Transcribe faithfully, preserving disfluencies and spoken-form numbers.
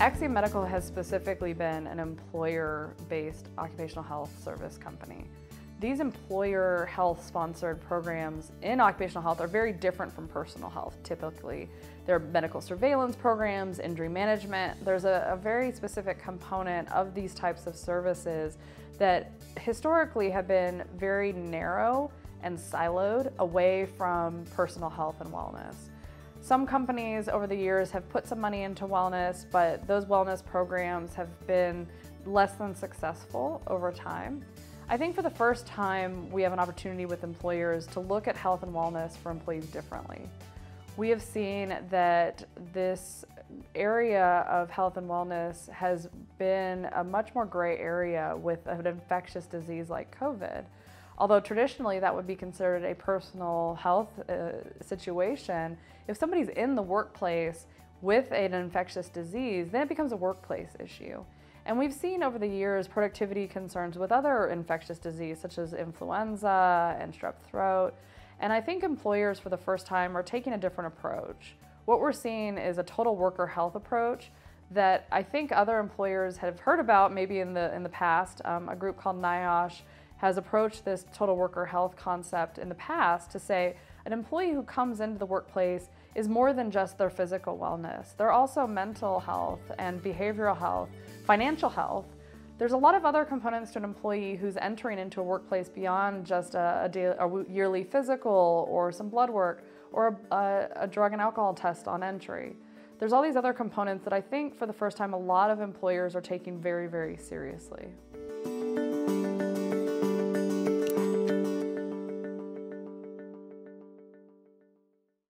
Axiom Medical has specifically been an employer-based occupational health service company. These employer health-sponsored programs in occupational health are very different from personal health, typically. They're medical surveillance programs, injury management. There's a, a very specific component of these types of services that historically have been very narrow and siloed away from personal health and wellness. Some companies over the years have put some money into wellness, but those wellness programs have been less than successful over time. I think for the first time, we have an opportunity with employers to look at health and wellness for employees differently. We have seen that this area of health and wellness has been a much more gray area with an infectious disease like COVID. Although traditionally that would be considered a personal health uh, situation, if somebody's in the workplace with an infectious disease, then it becomes a workplace issue. And we've seen over the years productivity concerns with other infectious disease, such as influenza and strep throat. And I think employers for the first time are taking a different approach. What we're seeing is a total worker health approach that I think other employers have heard about maybe in the, in the past. Um, a group called NIOSH has approached this total worker health concept in the past to say an employee who comes into the workplace is more than just their physical wellness. They're also mental health and behavioral health, financial health. There's a lot of other components to an employee who's entering into a workplace beyond just a, a, daily, a yearly physical or some blood work or a, a, a drug and alcohol test on entry. There's all these other components that I think for the first time a lot of employers are taking very, very seriously.